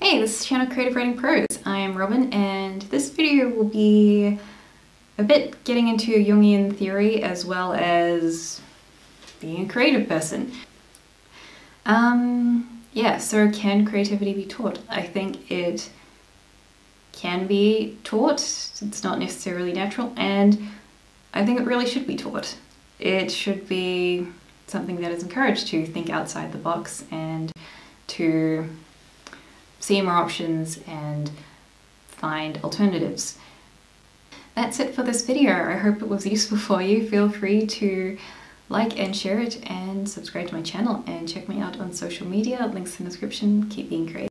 Hey, this is Channel Creative Writing Pros. I am Robin, and this video will be a bit getting into Jungian theory as well as being a creative person. So can creativity be taught? I think it can be taught. It's not necessarily natural, and I think it really should be taught. It should be something that is encouraged to think outside the box and to see more options and find alternatives. That's it for this video. I hope it was useful for you. Feel free to like and share it and subscribe to my channel and check me out on social media. Links in the description. Keep being creative.